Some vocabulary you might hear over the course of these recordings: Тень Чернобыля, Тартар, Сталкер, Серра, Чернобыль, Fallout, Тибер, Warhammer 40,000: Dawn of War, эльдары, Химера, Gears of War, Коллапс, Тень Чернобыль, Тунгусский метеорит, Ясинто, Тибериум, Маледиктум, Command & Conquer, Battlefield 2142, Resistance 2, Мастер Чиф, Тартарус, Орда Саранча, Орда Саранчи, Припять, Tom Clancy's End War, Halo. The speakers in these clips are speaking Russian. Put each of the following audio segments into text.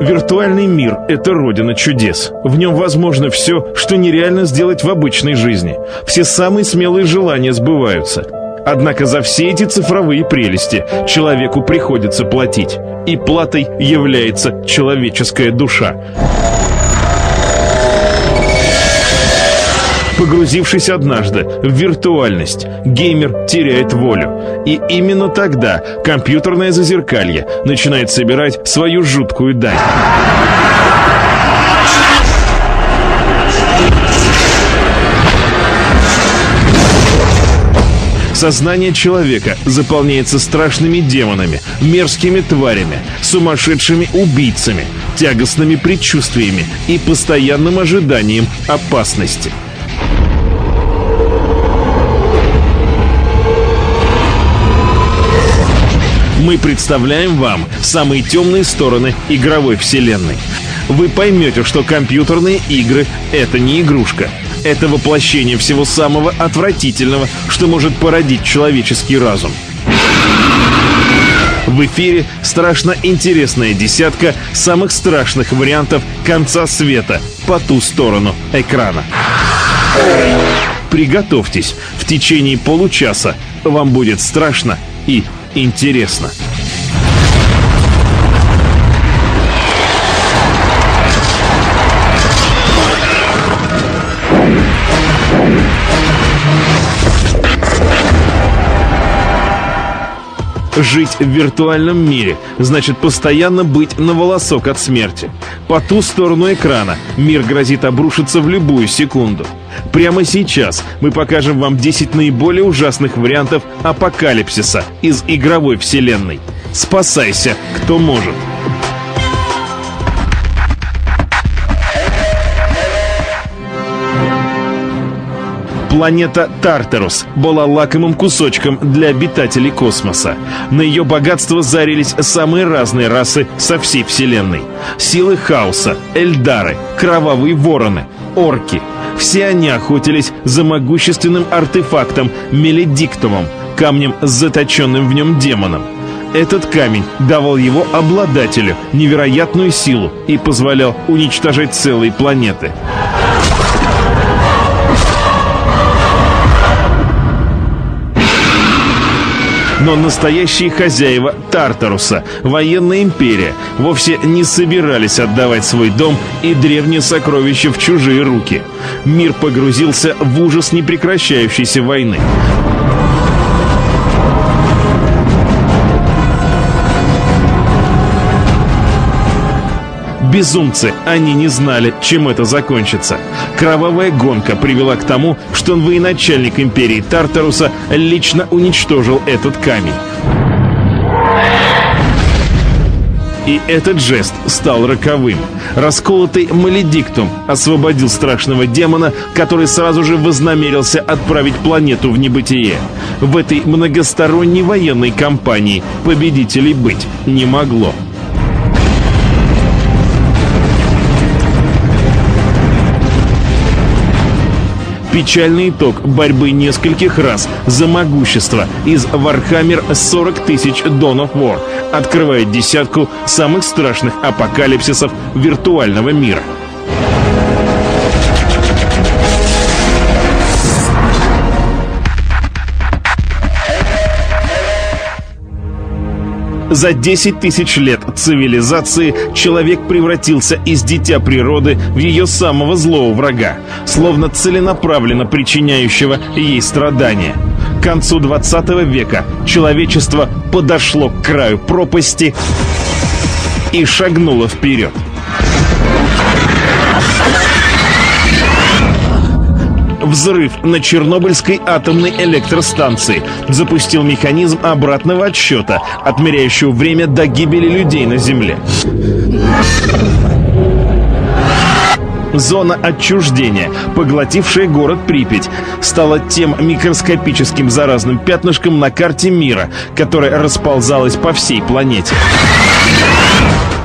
Виртуальный мир — это родина чудес. В нем возможно все, что нереально сделать в обычной жизни. Все самые смелые желания сбываются. Однако за все эти цифровые прелести человеку приходится платить. И платой является человеческая душа. Погрузившись однажды в виртуальность, геймер теряет волю. И именно тогда компьютерное зазеркалье начинает собирать свою жуткую дань. Сознание человека заполняется страшными демонами, мерзкими тварями, сумасшедшими убийцами, тягостными предчувствиями и постоянным ожиданием опасности. Мы представляем вам самые темные стороны игровой вселенной. Вы поймете, что компьютерные игры — это не игрушка. Это воплощение всего самого отвратительного, что может породить человеческий разум. В эфире страшно интересная десятка самых страшных вариантов конца света по ту сторону экрана. Приготовьтесь, в течение получаса вам будет страшно и интересно. Жить в виртуальном мире значит постоянно быть на волосок от смерти. По ту сторону экрана мир грозит обрушиться в любую секунду. Прямо сейчас мы покажем вам 10 наиболее ужасных вариантов апокалипсиса из игровой вселенной. Спасайся, кто может. Планета Тартарус была лакомым кусочком для обитателей космоса. На ее богатство зарились самые разные расы со всей вселенной. Силы хаоса, эльдары, кровавые вороны, орки. Все они охотились за могущественным артефактом Маледиктумом, камнем с заточенным в нем демоном. Этот камень давал его обладателю невероятную силу и позволял уничтожать целые планеты. Но настоящие хозяева Тартаруса, военная империя, вовсе не собирались отдавать свой дом и древние сокровища в чужие руки. Мир погрузился в ужас непрекращающейся войны. Безумцы, они не знали, чем это закончится. Кровавая гонка привела к тому, что военачальник империи Тартаруса лично уничтожил этот камень. И этот жест стал роковым. Расколотый Маледиктум освободил страшного демона, который сразу же вознамерился отправить планету в небытие. В этой многосторонней военной кампании победителей быть не могло. Печальный итог борьбы нескольких раз за могущество из Warhammer 40,000: Dawn of War открывает десятку самых страшных апокалипсисов виртуального мира. За 10 тысяч лет цивилизации человек превратился из дитя природы в ее самого злого врага, словно целенаправленно причиняющего ей страдания. К концу 20 века человечество подошло к краю пропасти и шагнуло вперед. Взрыв на Чернобыльской атомной электростанции запустил механизм обратного отсчета, отмеряющего время до гибели людей на Земле. Зона отчуждения, поглотившая город Припять, стала тем микроскопическим заразным пятнышком на карте мира, которое расползалось по всей планете.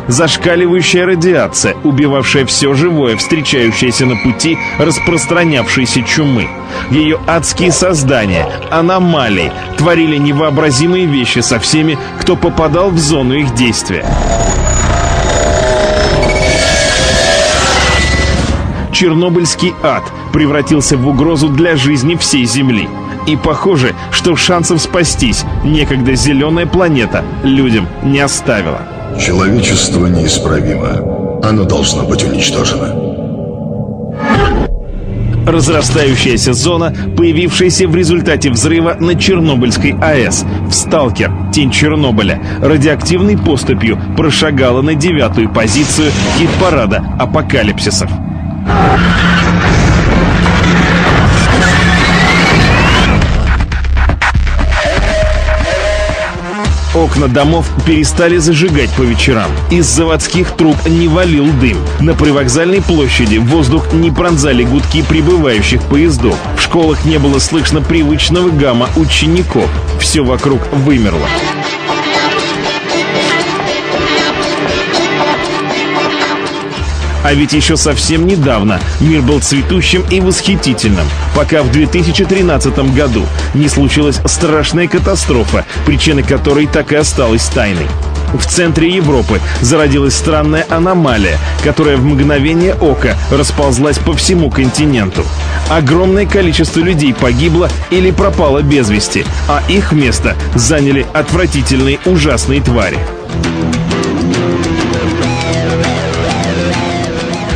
Зашкаливающая радиация, убивавшая все живое, встречающееся на пути распространявшейся чумы. Ее адские создания, аномалии, творили невообразимые вещи со всеми, кто попадал в зону их действия. чернобыльский ад превратился в угрозу для жизни всей Земли. И похоже, что шансов спастись некогда зеленая планета людям не оставила. Человечество неисправимо. Оно должно быть уничтожено. Разрастающаяся зона, появившаяся в результате взрыва на Чернобыльской АЭС, в «Сталкер. Тень Чернобыля», радиоактивной поступью прошагала на 9-ю позицию хит-парада апокалипсисов. Окна домов перестали зажигать по вечерам. Из заводских труб не валил дым. На привокзальной площади воздух не пронзали гудки прибывающих поездов. В школах не было слышно привычного гамма учеников. Все вокруг вымерло. А ведь еще совсем недавно мир был цветущим и восхитительным, пока в 2013 году не случилась страшная катастрофа, причина которой так и осталась тайной. В центре Европы зародилась странная аномалия, которая в мгновение ока расползлась по всему континенту. Огромное количество людей погибло или пропало без вести, а их место заняли отвратительные ужасные твари.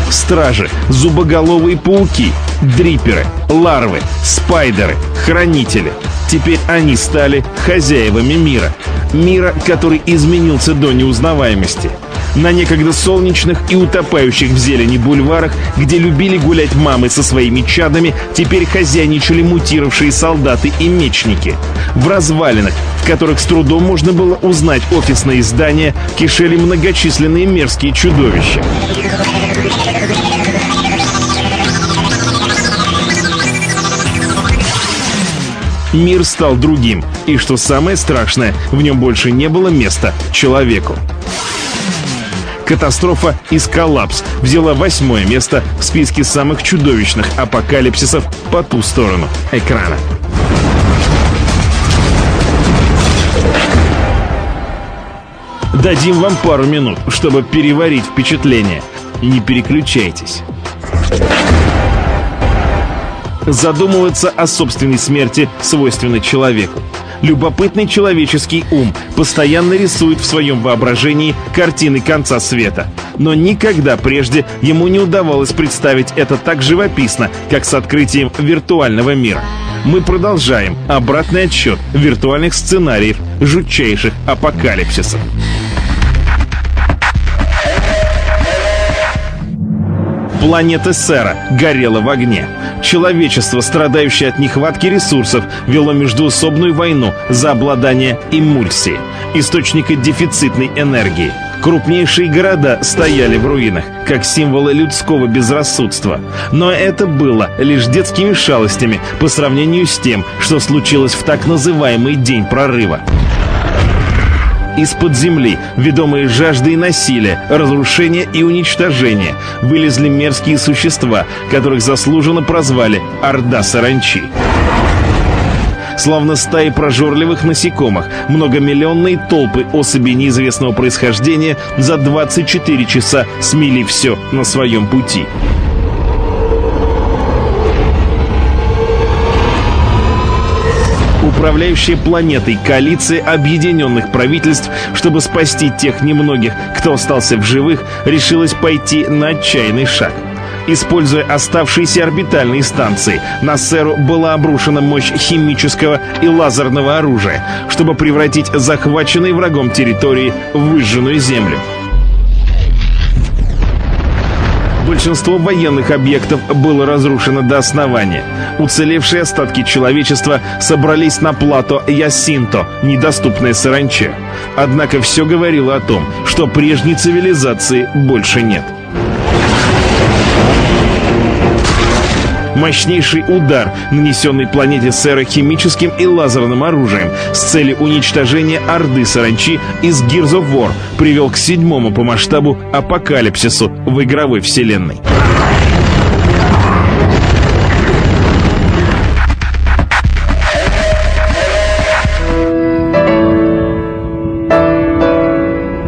Стражи, зубоголовые пауки, дриперы, ларвы, спайдеры, хранители. Теперь они стали хозяевами мира. Мира, который изменился до неузнаваемости. На некогда солнечных и утопающих в зелени бульварах, где любили гулять мамы со своими чадами, теперь хозяйничали мутировавшие солдаты и мечники. В развалинах, в которых с трудом можно было узнать офисные здания, кишели многочисленные мерзкие чудовища. Мир стал другим, и, что самое страшное, в нем больше не было места человеку. Катастрофа из «Коллапс» взяла 8-е место в списке самых чудовищных апокалипсисов по ту сторону экрана. Дадим вам пару минут, чтобы переварить впечатление. Не переключайтесь. Задумываться о собственной смерти свойственно человеку. Любопытный человеческий ум постоянно рисует в своем воображении картины конца света. Но никогда прежде ему не удавалось представить это так живописно, как с открытием виртуального мира. Мы продолжаем обратный отсчет виртуальных сценариев жутчайших апокалипсисов. Планета Серра горела в огне. Человечество, страдающее от нехватки ресурсов, вело междоусобную войну за обладание эмульсии, источника дефицитной энергии. Крупнейшие города стояли в руинах, как символы людского безрассудства. Но это было лишь детскими шалостями по сравнению с тем, что случилось в так называемый День прорыва. Из-под земли, ведомые жаждой и насилия, разрушения и уничтожения, вылезли мерзкие существа, которых заслуженно прозвали «Орда Саранчи». Словно стаи прожорливых насекомых, многомиллионные толпы особей неизвестного происхождения за 24 часа смели все на своем пути. Управляющая планетой коалиция объединенных правительств, чтобы спасти тех немногих, кто остался в живых, решилась пойти на отчаянный шаг. Используя оставшиеся орбитальные станции, на Серру была обрушена мощь химического и лазерного оружия, чтобы превратить захваченные врагом территории в выжженную землю. Большинство военных объектов было разрушено до основания. Уцелевшие остатки человечества собрались на плато Ясинто, недоступное Саранче. Однако все говорило о том, что прежней цивилизации больше нет. Мощнейший удар, нанесенный планете Серра химическим и лазерным оружием с целью уничтожения Орды Саранчи из Gears of War, привел к 7-му по масштабу апокалипсису в игровой вселенной.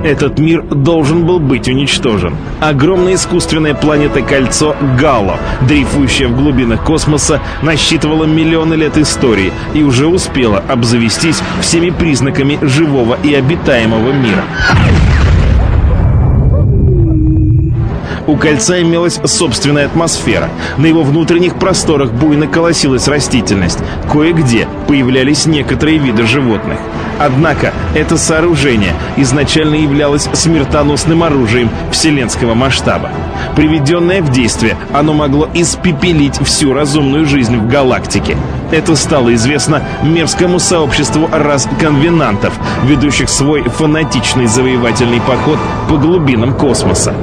Этот мир должен был быть уничтожен. Огромная искусственная планета-кольцо Гало, дрейфующая в глубинах космоса, насчитывала миллионы лет истории и уже успела обзавестись всеми признаками живого и обитаемого мира. У кольца имелась собственная атмосфера. На его внутренних просторах буйно колосилась растительность. Кое-где появлялись некоторые виды животных. Однако это сооружение изначально являлось смертоносным оружием вселенского масштаба. Приведенное в действие, оно могло испепелить всю разумную жизнь в галактике. Это стало известно мерзкому сообществу рас-конвенантов, ведущих свой фанатичный завоевательный поход по глубинам космоса.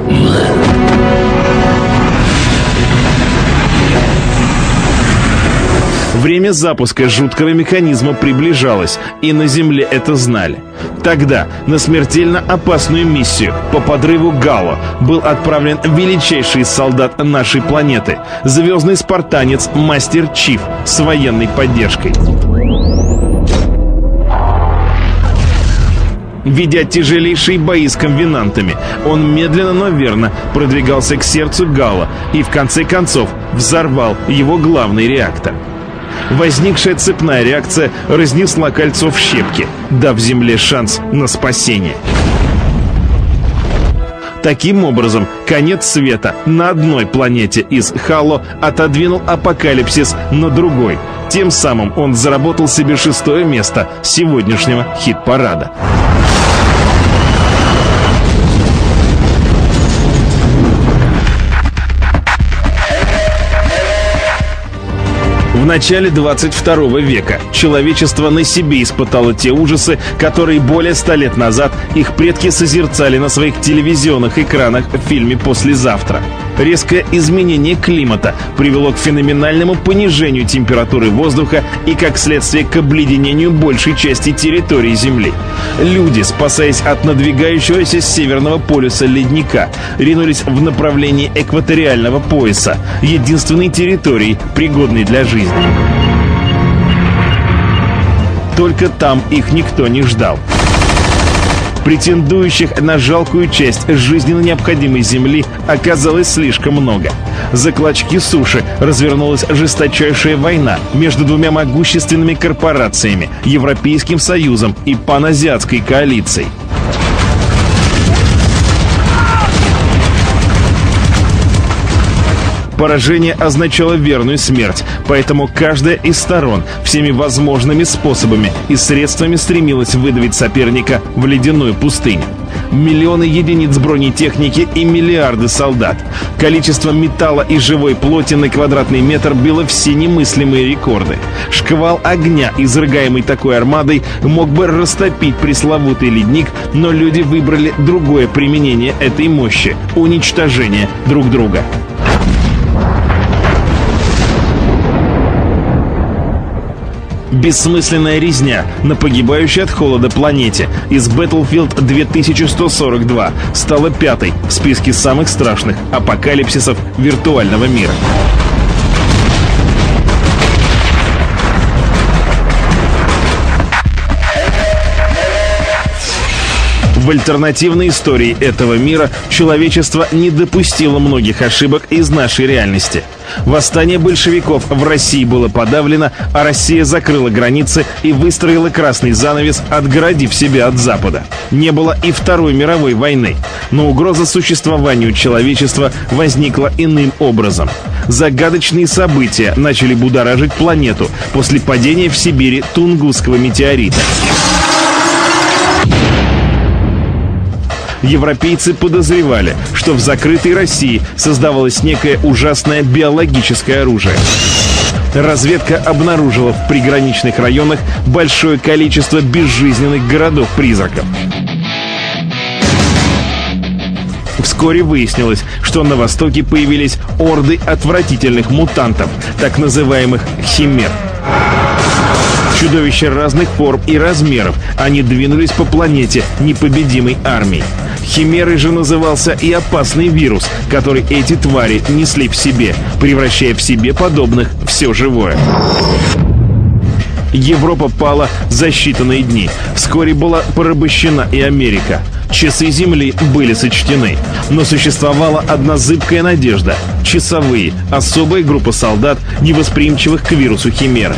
Время запуска жуткого механизма приближалось, и на Земле это знали. Тогда на смертельно опасную миссию по подрыву Гало был отправлен величайший из солдат нашей планеты, звездный спартанец Мастер Чиф с военной поддержкой. Ведя тяжелейшие бои с конвенантами, он медленно, но верно продвигался к сердцу Гало и в конце концов взорвал его главный реактор. Возникшая цепная реакция разнесла кольцо в щепки, дав Земле шанс на спасение. Таким образом, конец света на одной планете из Halo отодвинул апокалипсис на другой. Тем самым он заработал себе 6-е место сегодняшнего хит-парада. В начале 22 века человечество на себе испытало те ужасы, которые более 100 лет назад их предки созерцали на своих телевизионных экранах в фильме «Послезавтра». Резкое изменение климата привело к феноменальному понижению температуры воздуха и, как следствие, к обледенению большей части территории Земли. Люди, спасаясь от надвигающегося с северного полюса ледника, ринулись в направлении экваториального пояса, единственной территории, пригодной для жизни. Только там их никто не ждал. Претендующих на жалкую часть жизненно необходимой земли оказалось слишком много. За клочки суши развернулась жесточайшая война между двумя могущественными корпорациями – Европейским Союзом и Паназиатской коалицией. Поражение означало верную смерть, поэтому каждая из сторон всеми возможными способами и средствами стремилась выдавить соперника в ледяную пустыню. Миллионы единиц бронетехники и миллиарды солдат. Количество металла и живой плоти на квадратный метр било все немыслимые рекорды. Шквал огня, изрыгаемый такой армадой, мог бы растопить пресловутый ледник, но люди выбрали другое применение этой мощи – уничтожение друг друга. Бессмысленная резня на погибающей от холода планете из Battlefield 2142 стала 5-й в списке самых страшных апокалипсисов виртуального мира. В альтернативной истории этого мира человечество не допустило многих ошибок из нашей реальности. Восстание большевиков в России было подавлено, а Россия закрыла границы и выстроила красный занавес, отгородив себя от Запада. Не было и Второй мировой войны, но угроза существованию человечества возникла иным образом. Загадочные события начали будоражить планету после падения в Сибири Тунгусского метеорита. Европейцы подозревали, что в закрытой России создавалось некое ужасное биологическое оружие. Разведка обнаружила в приграничных районах большое количество безжизненных городов-призраков. Вскоре выяснилось, что на Востоке появились орды отвратительных мутантов, так называемых «химер». Чудовища разных форм и размеров, они двинулись по планете непобедимой армией. Химерой же назывался и опасный вирус, который эти твари несли в себе, превращая в себе подобных все живое. Европа пала за считанные дни. Вскоре была порабощена и Америка. Часы Земли были сочтены, но существовала одна зыбкая надежда — часовые, особая группа солдат, невосприимчивых к вирусу Химеры.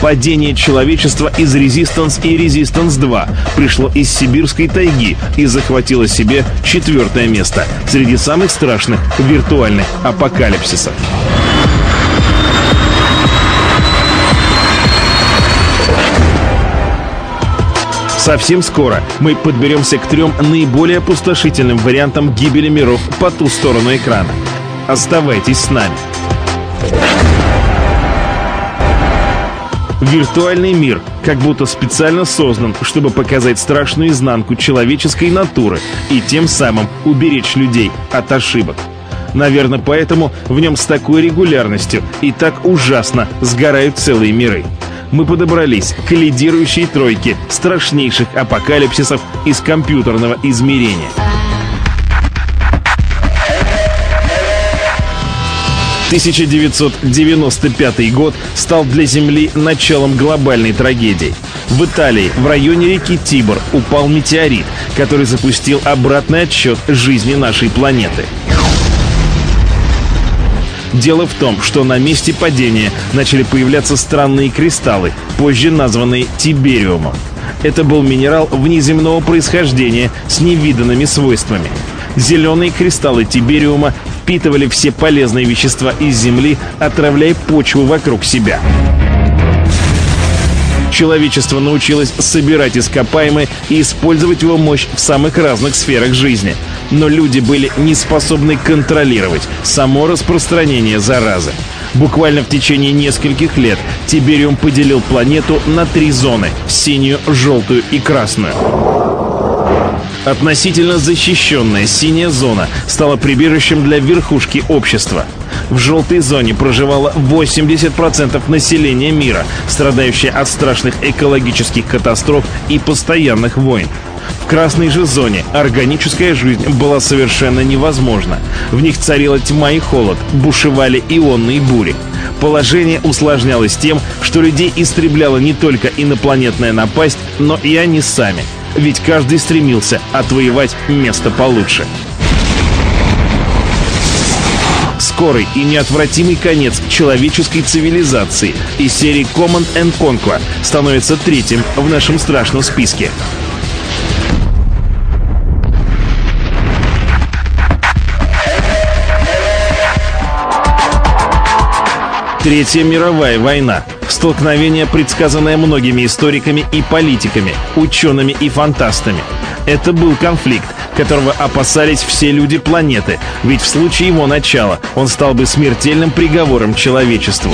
Падение человечества из Resistance и Resistance 2 пришло из сибирской тайги и захватило себе 4-е место среди самых страшных виртуальных апокалипсисов. Совсем скоро мы подберемся к 3 наиболее опустошительным вариантам гибели миров по ту сторону экрана. Оставайтесь с нами. Виртуальный мир как будто специально создан, чтобы показать страшную изнанку человеческой натуры и тем самым уберечь людей от ошибок. Наверное, поэтому в нем с такой регулярностью и так ужасно сгорают целые миры. Мы подобрались к лидирующей тройке страшнейших апокалипсисов из компьютерного измерения. В 1995 год стал для Земли началом глобальной трагедии. В Италии, в районе реки Тибер, упал метеорит, который запустил обратный отсчет жизни нашей планеты. Дело в том, что на месте падения начали появляться странные кристаллы, позже названные Тибериумом. Это был минерал внеземного происхождения с невиданными свойствами. Зеленые кристаллы Тибериума впитывали все полезные вещества из Земли, отравляя почву вокруг себя. Человечество научилось собирать ископаемые и использовать его мощь в самых разных сферах жизни. Но люди были не способны контролировать само распространение заразы. Буквально в течение нескольких лет Тибериум поделил планету на 3 зоны – синюю, желтую и красную. Относительно защищенная синяя зона стала прибежищем для верхушки общества. В желтой зоне проживало 80% населения мира, страдающее от страшных экологических катастроф и постоянных войн. В красной же зоне органическая жизнь была совершенно невозможна. В них царила тьма и холод, бушевали ионные бури. Положение усложнялось тем, что людей истребляла не только инопланетная напасть, но и они сами. Ведь каждый стремился отвоевать место получше. Скорый и неотвратимый конец человеческой цивилизации из серии Command & Conquer становится 3-м в нашем страшном списке. Третья мировая война. Столкновение, предсказанное многими историками и политиками, учеными и фантастами. Это был конфликт, которого опасались все люди планеты, ведь в случае его начала он стал бы смертельным приговором человечеству.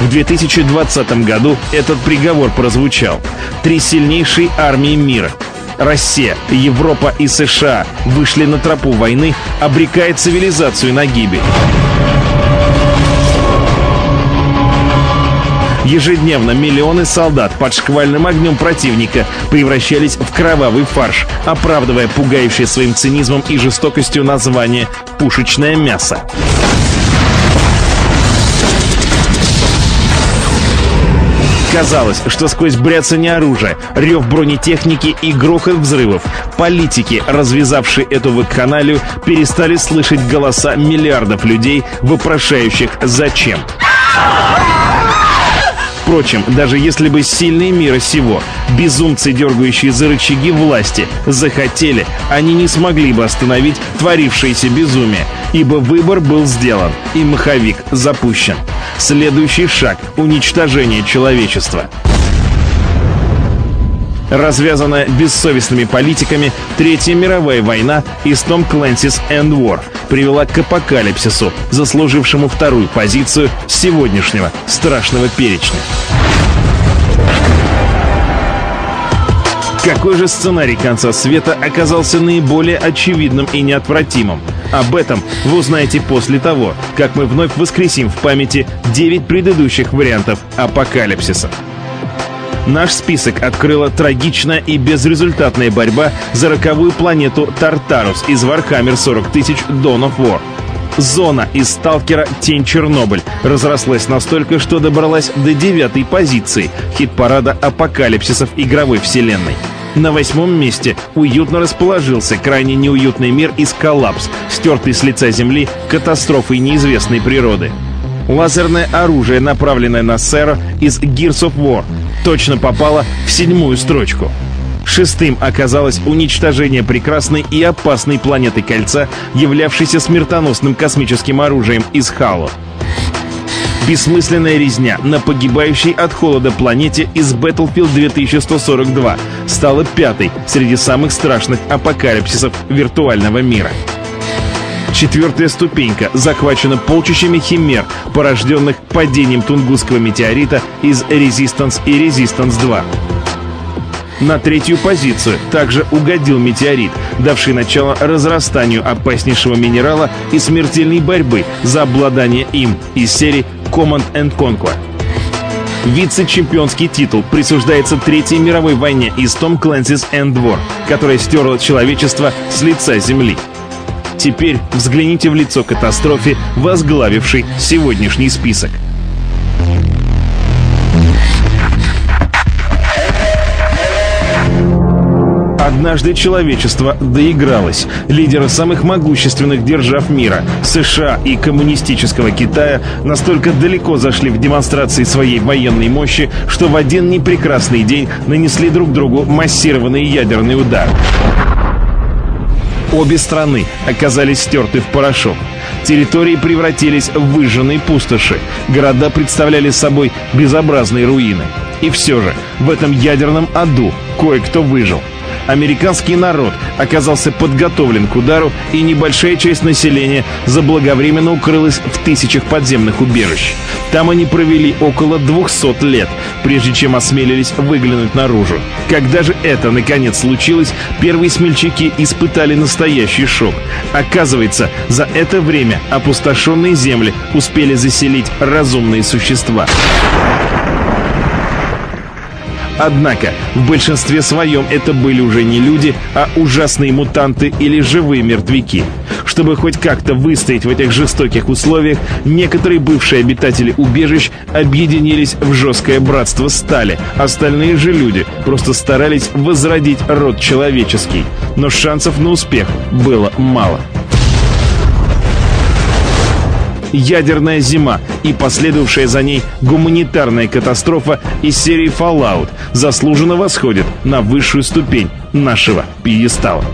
В 2020 году этот приговор прозвучал. 3 сильнейшие армии мира — Россия, Европа и США — вышли на тропу войны, обрекая цивилизацию на гибель. Ежедневно миллионы солдат под шквальным огнем противника превращались в кровавый фарш, оправдывая пугающее своим цинизмом и жестокостью название «пушечное мясо». Казалось, что сквозь бряцание оружия, рев бронетехники и грохот взрывов, политики, развязавшие эту вакханалию, перестали слышать голоса миллиардов людей, вопрошающих «Зачем?». Впрочем, даже если бы сильные мира сего, безумцы, дергающие за рычаги власти, захотели, они не смогли бы остановить творившееся безумие, ибо выбор был сделан, и маховик запущен. Следующий шаг — уничтожение человечества. Развязанная бессовестными политиками Третья мировая война из Tom Clancy's End War привела к апокалипсису, заслужившему 2-ю позицию сегодняшнего страшного перечня. Какой же сценарий конца света оказался наиболее очевидным и неотвратимым? Об этом вы узнаете после того, как мы вновь воскресим в памяти 9 предыдущих вариантов апокалипсиса. Наш список открыла трагичная и безрезультатная борьба за роковую планету Тартарус из Warhammer 40,000: Dawn of War. Зона из «Сталкера. Тень Чернобыль» разрослась настолько, что добралась до 9-й позиции хит-парада апокалипсисов игровой вселенной. На 8-м месте уютно расположился крайне неуютный мир из «Коллапс», стертый с лица земли катастрофой неизвестной природы. Лазерное оружие, направленное на Серра из Gears of War, точно попало в 7-ю строчку. 6-м оказалось уничтожение прекрасной и опасной планеты Кольца, являвшейся смертоносным космическим оружием из Halo. Бессмысленная резня на погибающей от холода планете из Battlefield 2142 стала 5-й среди самых страшных апокалипсисов виртуального мира. 4-я ступенька захвачена полчищами химер, порожденных падением Тунгусского метеорита из Resistance и Resistance 2. На 3-ю позицию также угодил метеорит, давший начало разрастанию опаснейшего минерала и смертельной борьбы за обладание им из серии Command and Conquer. Вице-чемпионский титул присуждается 3-й мировой войне из Tom Clancy's End War, которая стерла человечество с лица земли. Теперь взгляните в лицо катастрофе, возглавившей сегодняшний список. Однажды человечество доигралось. Лидеры самых могущественных держав мира, США и коммунистического Китая, настолько далеко зашли в демонстрации своей военной мощи, что в один непрекрасный день нанесли друг другу массированный ядерный удар. Обе страны оказались стерты в порошок. Территории превратились в выжженные пустоши. Города представляли собой безобразные руины. И все же в этом ядерном аду кое-кто выжил. Американский народ оказался подготовлен к удару, и небольшая часть населения заблаговременно укрылась в тысячах подземных убежищ. Там они провели около 200 лет, прежде чем осмелились выглянуть наружу. Когда же это, наконец, случилось, первые смельчаки испытали настоящий шок. Оказывается, за это время опустошенные земли успели заселить разумные существа. Однако, в большинстве своем это были уже не люди, а ужасные мутанты или живые мертвяки. Чтобы хоть как-то выстоять в этих жестоких условиях, некоторые бывшие обитатели убежищ объединились в жесткое братство стали. Остальные же люди просто старались возродить род человеческий. Но шансов на успех было мало. Ядерная зима и последовавшая за ней гуманитарная катастрофа из серии Fallout заслуженно восходит на высшую ступень нашего пьедестала.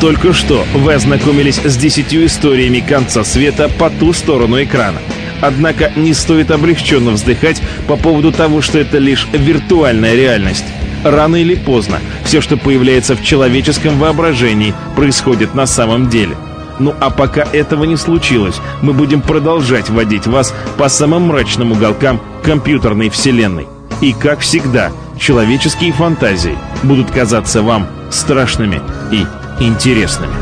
Только что вы ознакомились с 10 историями конца света по ту сторону экрана. Однако не стоит облегченно вздыхать по поводу того, что это лишь виртуальная реальность. Рано или поздно все, что появляется в человеческом воображении, происходит на самом деле. Ну а пока этого не случилось, мы будем продолжать водить вас по самым мрачным уголкам компьютерной вселенной. И как всегда, человеческие фантазии будут казаться вам страшными и интересными.